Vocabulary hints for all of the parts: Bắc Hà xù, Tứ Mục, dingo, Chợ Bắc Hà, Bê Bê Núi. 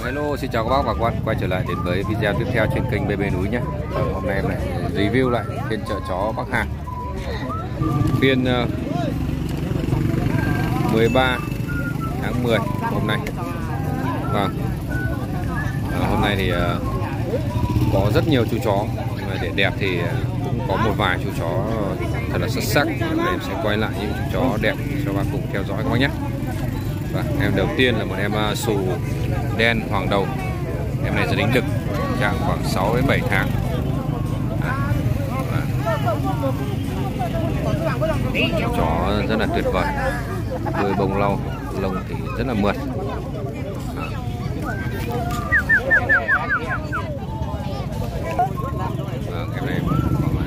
Hello, xin chào các bác và các bạn quay trở lại đến với video tiếp theo trên kênh Bê Bê Núi nhé. Hôm nay em lại review lại phiên chợ chó Bắc Hà, phiên 13 tháng 10 hôm nay. Vâng, hôm nay thì có rất nhiều chú chó, để đẹp thì cũng có một vài chú chó thật là xuất sắc. Em sẽ quay lại những chú chó đẹp cho bác cùng theo dõi các bác nhé. Và em đầu tiên là một em sù đen hoàng đầu. Em này rất đánh đực, trạng khoảng 6 đến 7 tháng. Chó rất là tuyệt vời, đuôi bông lau, lông thì rất là mượt. Em này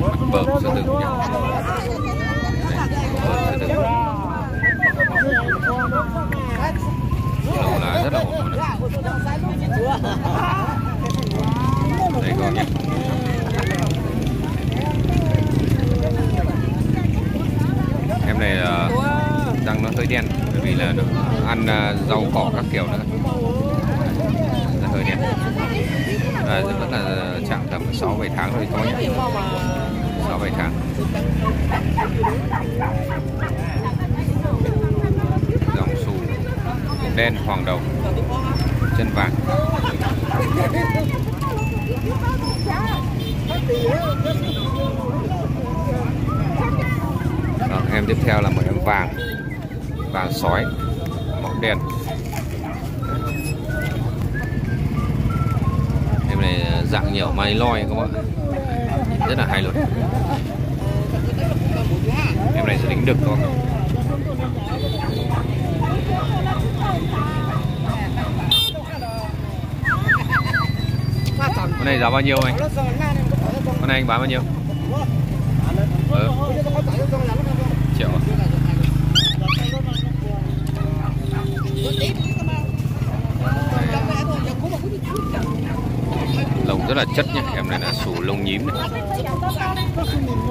mặt bợm rất đực nhá. Đầu là rất là ổn. Đây con nhé. Em này là răng nó hơi đen, bởi vì là nó ăn rau cỏ các kiểu nữa, rất hơi đen. Rất là chạm tầm 6-7 tháng thôi con nhé, 6-7 tháng. Đen hoàng đầu, chân vàng. Đó, em tiếp theo là một em vàng sói, màu đen. Em này dạng nhiều mai loi các bạn, rất là hay luôn. Em này sẽ đánh đực không? Con này giá bao nhiêu anh? Con này anh bán bao nhiêu? Triệu à? Lông rất là chất nhé. Em này là sù lông nhím này.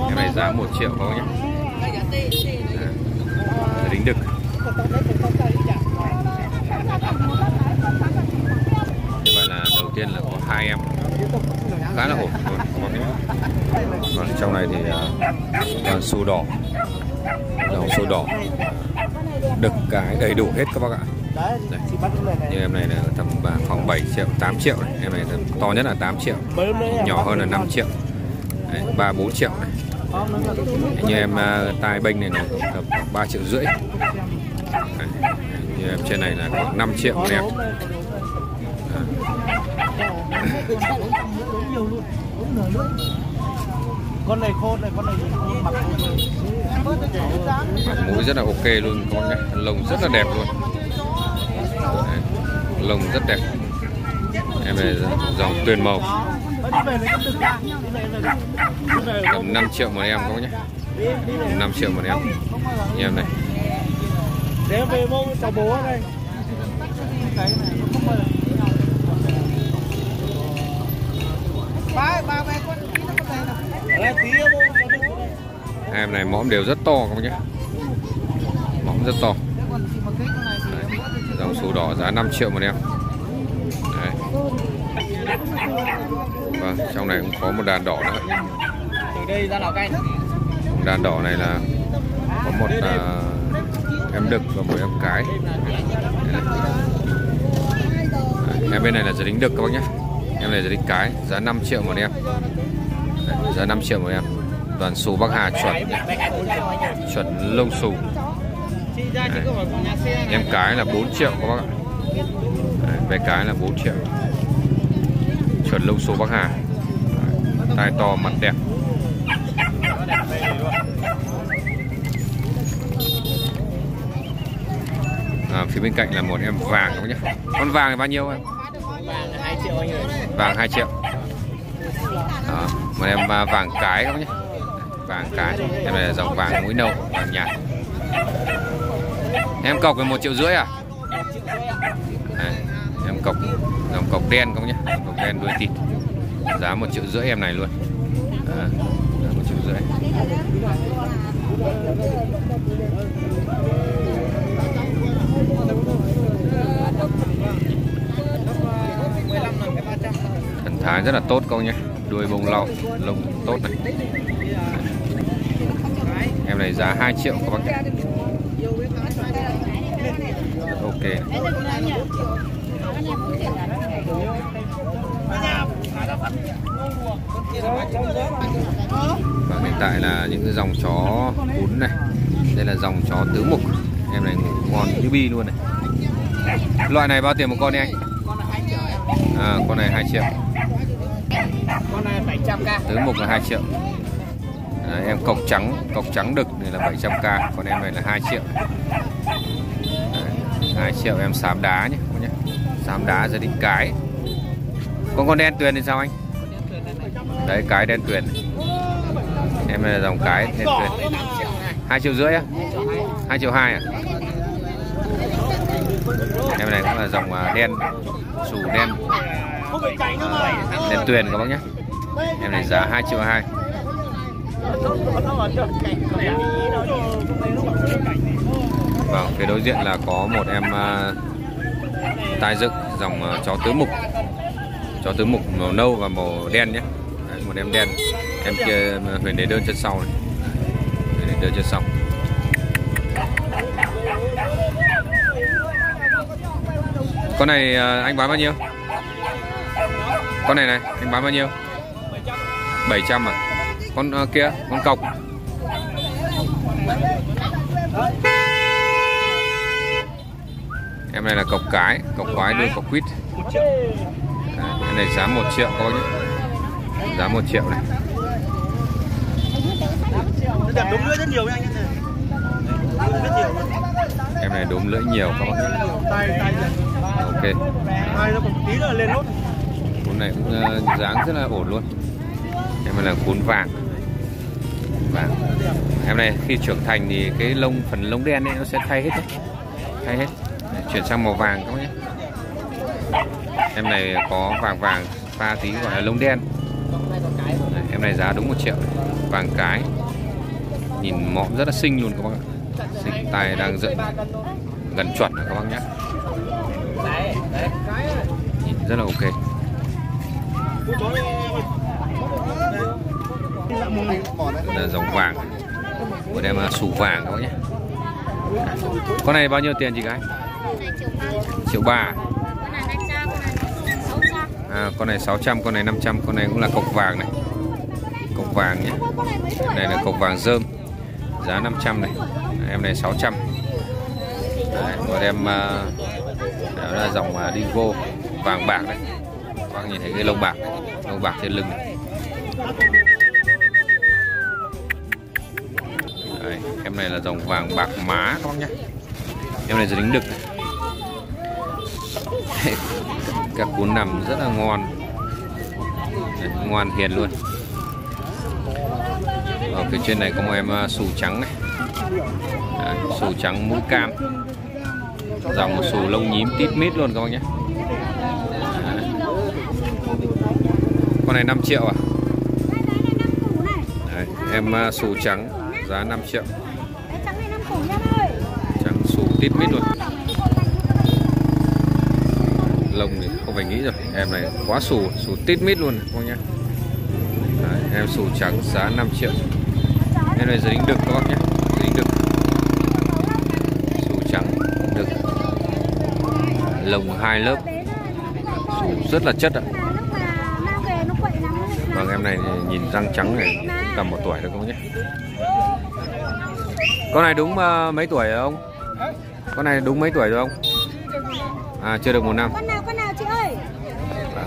Em này giá 1 triệu không nhé. Đính đực. Như vậy là đầu tiên là có 2 em khá là ổn luôn. Còn trong này thì là sù đỏ, dòng sù đỏ, đực cái đầy đủ hết các bác ạ. Đây. Như em này là tầm khoảng 7 triệu, 8 triệu này. Em này to nhất là 8 triệu, nhỏ hơn là 5 triệu, 3-4 triệu này. Như em tai bênh này nó tầm 3,5 triệu. Như em trên này là khoảng 5 triệu đẹp. Con này khôn này, con này mặt mũi rất là ok luôn con nhé, lông rất là đẹp luôn. Đấy, lông rất đẹp. Em này dòng tuyền màu, tầm 5 triệu một em có nhé, 5 triệu một em. Như em này em này mõm đều rất to các bác nhé, mõm rất to. Đấy, dòng sù đỏ giá 5 triệu một em. Đấy. Vâng, trong này cũng có một đàn đỏ nữa. Đàn đỏ này là có một em đực và một em cái. Đấy, em bên này là giới tính đực các bác nhé. Em này giới tính cái, giá 5 triệu một em. Đấy, giá 5 triệu một em. Toàn sù Bắc Hà chuẩn, chuẩn lông sù. Em cái là 4 triệu các bác ạ. Đấy, về cái là 4 triệu, chuẩn lông sù Bắc Hà. Đấy, tai to mặt đẹp. Phía bên cạnh là một em vàng các bác nhé. Con vàng là bao nhiêu em? Vàng 2 triệu anh ơi. Vàng 2 triệu. Đó, một em vàng cái các bác nhé. Vàng cái, em này là dòng vàng mũi nâu, vàng nhạt. Em cọc là 1,5 triệu à? Đấy, em cọc dòng cọc đen không nhé, cọc đen đuôi thịt, giá 1,5 triệu em này luôn. Đấy, giá 1,5 triệu. rất là tốt các ông nhé. Đuôi bông lau, lông tốt này. Em này giá 2 triệu các bác. Ok. Và hiện tại là những cái dòng chó cún này. Đây là dòng chó tứ mục. Em này ngon như bi luôn này. Loại này bao tiền một con đi anh? À, con này 2 triệu. Con này 700k. Tứ mục là 2 triệu. À, em cọc trắng đực này là 700k, còn em này là 2 triệu. À, 2 triệu em xám đá nhé. Xám đá giờ đính cái. Còn con đen tuyền thì sao anh? Đấy, cái đen tuyền. Em này là dòng cái đen tuyền. 2,5 triệu á? 2,2 triệu à? Em này cũng là dòng đen, sù đen, đen tuyền các bác nhé. Em này giá 2,2 triệu. Vâng, phía đối diện là có một em tai dựng dòng chó tứ mục. Chó tứ mục màu nâu và màu đen nhé. Đấy, một em đen. Em kia Huyền Đế Đơn chân sau này. Huyền Đế Đơn chân sau. Con này anh bán bao nhiêu? Con này này, anh bán bao nhiêu? 700 à? Con kia, con cọc. Em này là cọc cái, cọc quái đuôi cọc quýt. À, em này giá 1 triệu các bác nhé. Giá 1 triệu này. Em này đốm lưỡi nhiều các bác nhé. Ok. Con này cũng dáng rất là ổn luôn. Em này là cún vàng. Vàng. Em này khi trưởng thành thì cái lông, phần lông đen ấy nó sẽ thay hết đấy. Thay hết. Để chuyển sang màu vàng các bác nhé. Em này có vàng vàng pha tí gọi là lông đen. Đấy, em này giá đúng 1 triệu. Vàng cái. Nhìn mõm rất là xinh luôn các bác ạ. Xinh, tai đang dựng gần chuẩn rồi các bác nhé. Nhìn rất là ok. Là dòng vàng. Của em là sủ vàng các bác nhé. Con này bao nhiêu tiền chị gái? 1,3 triệu. À, con này 600, con này 500, con này cũng là cọc vàng này. Cọc vàng nhé. Em này là cọc vàng rơm. Giá 500 này. Em này 600. Đấy, còn em đó là dòng dingo vàng bạc đấy. Các bạn nhìn thấy cái lông bạc này. Lông bạc trên lưng này. Đấy, em này là dòng vàng bạc má các bác nhé. Em này giờ đính đực. Các cún nằm rất là ngon. Đấy, ngoan hiền luôn. Ở phía trên này có một em sù trắng này. Đấy, sù trắng mũi cam. Dòng sù lông nhím tít mít luôn các bác nhé. Đấy. Con này 5 triệu à? Đấy, em sù trắng giá 5 triệu. Trắng sù tít mít luôn. Lông thì không phải nghĩ rồi. Em này quá sù, sù tít mít luôn các bác nhé. Đấy, em sù trắng giá 5 triệu. Em này giờ đính đực các bác nhé. Đính đực. Sù trắng, đực. Lồng 2 lớp. Sù rất là chất ạ. Vâng, em này nhìn răng trắng này tầm 1 tuổi được không nhé. Con này đúng mấy tuổi rồi ông? Con này đúng mấy tuổi rồi ông? À, chưa được 1 năm. Con nào chị ơi? À,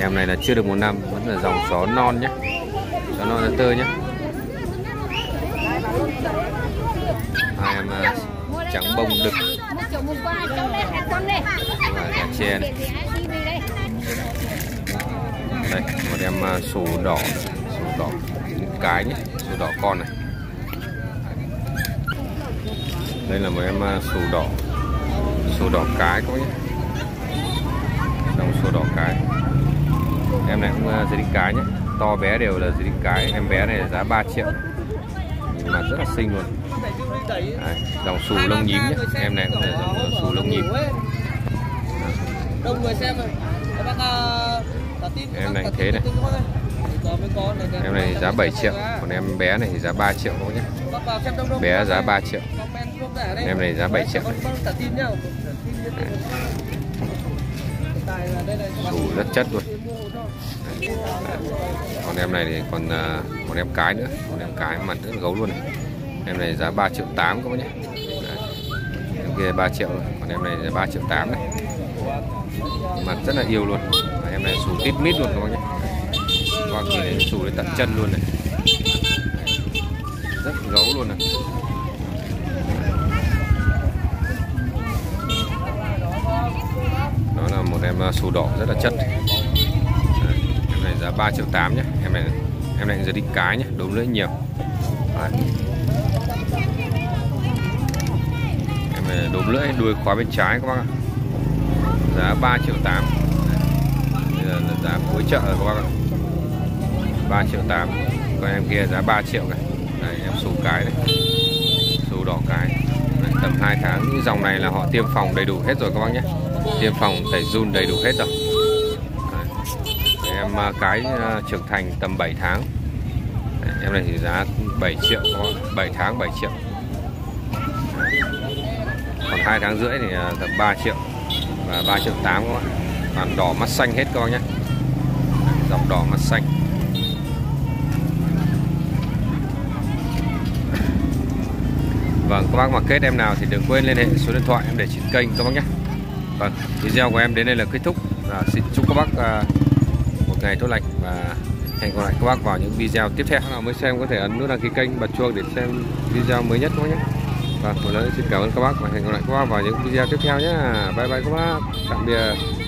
em này là chưa được 1 năm, vẫn là dòng chó non nhé. Chó non là tơ nhé. Hai em trắng bông đực. Và che này. Đây, một em sù đỏ cái nhé, sù đỏ con này. Đây là một em sù đỏ cái các bác nhé. Dòng sù đỏ cái. Em này cũng dưới đính cái nhé. To bé đều là dưới đính cái. Em bé này giá 3 triệu. Nhìn mặt rất là xinh luôn. Đấy, dòng sù lông nhím nhé. Em này cũng là dòng sù lông nhím. Đông người xem rồi. Các bác Em này thế này. Em này giá 7 triệu, còn em bé này giá 3 triệu các bác nhé. Bé giá 3 triệu. Em này giá 7 triệu. Đủ rất chất luôn. Còn em này thì còn một em cái nữa, còn em cái mặt rất gấu luôn này. Em này giá 3.8 triệu các bác nhé. Em kia 3 triệu rồi, còn em này giá 3.8 triệu này. Mặt rất là yêu luôn. Em này xù tít mít luôn các bác nhé. Con kia này xù đến tận chân luôn này. Rất gấu luôn này. Đó là một em xù đỏ rất là chất. Em này giá 3.8 triệu nhé. Em này giờ đi cái nhé, đốm lưỡi nhiều. Đấy. Em này đốm lưỡi đuôi khóa bên trái các bác ạ. Giá 3.8 triệu. Bây giờ là giá cuối chợ rồi các bác ạ. 3.8 triệu. Còn em kia giá 3 triệu này. Đây em xù cái này. Xù đỏ cái. Đấy, tầm 2 tháng những dòng này là họ tiêm phòng đầy đủ hết rồi các bác nhé. Tiêm phòng tẩy giun đầy đủ hết rồi. Đấy, em cái trưởng thành tầm 7 tháng. Đấy, em này thì giá 7 triệu có 7 tháng 7 triệu. Đấy. Còn 2 tháng rưỡi thì tầm 3 triệu và 3.8 triệu các bạn. Toàn đỏ mắt xanh hết các bác nhé. Dòng đỏ mắt xanh. Vâng, các bác mà kết em nào thì đừng quên liên hệ số điện thoại em để trên kênh các bác nhé. Vâng, video của em đến đây là kết thúc. Xin chúc các bác một ngày tốt lành và hẹn gặp lại các bác vào những video tiếp theo. Nào mới xem có thể ấn nút đăng ký kênh, bật chuông để xem video mới nhất các bác nhé. Và một lần nữa xin cảm ơn các bác và hẹn gặp lại các bác vào những video tiếp theo nhé. Bye bye các bác, tạm biệt.